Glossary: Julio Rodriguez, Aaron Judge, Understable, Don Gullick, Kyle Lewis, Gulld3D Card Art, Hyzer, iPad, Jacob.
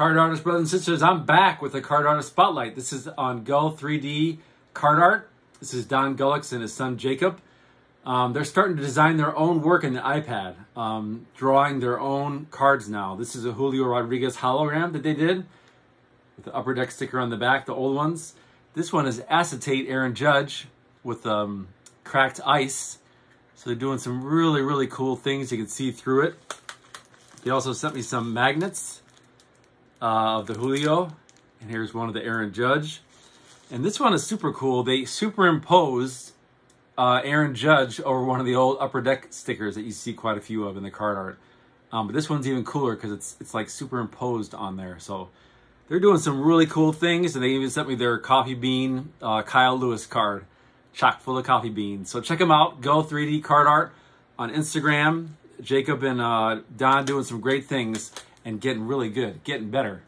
Card artist brothers and sisters, I'm back with a card artist spotlight. This is on Gulld3D Card Art. This is Don Gullick and his son Jacob. They're starting to design their own work in the iPad, drawing their own cards now. This is a Julio Rodriguez hologram that they did with the Upper Deck sticker on the back, the old ones. This one is acetate Aaron Judge with cracked ice. So they're doing some really, really cool things. You can see through it. They also sent me some magnets of the Julio, and here's one of the Aaron Judge. And this one is super cool. They superimposed Aaron Judge over one of the old Upper Deck stickers that you see quite a few of in the card art. But this one's even cooler because it's like superimposed on there. So they're doing some really cool things, and they even sent me their coffee bean Kyle Lewis card, chock full of coffee beans. So check them out, Gulld3D Card Art on Instagram. Jacob and Don doing some great things and getting really good, getting better.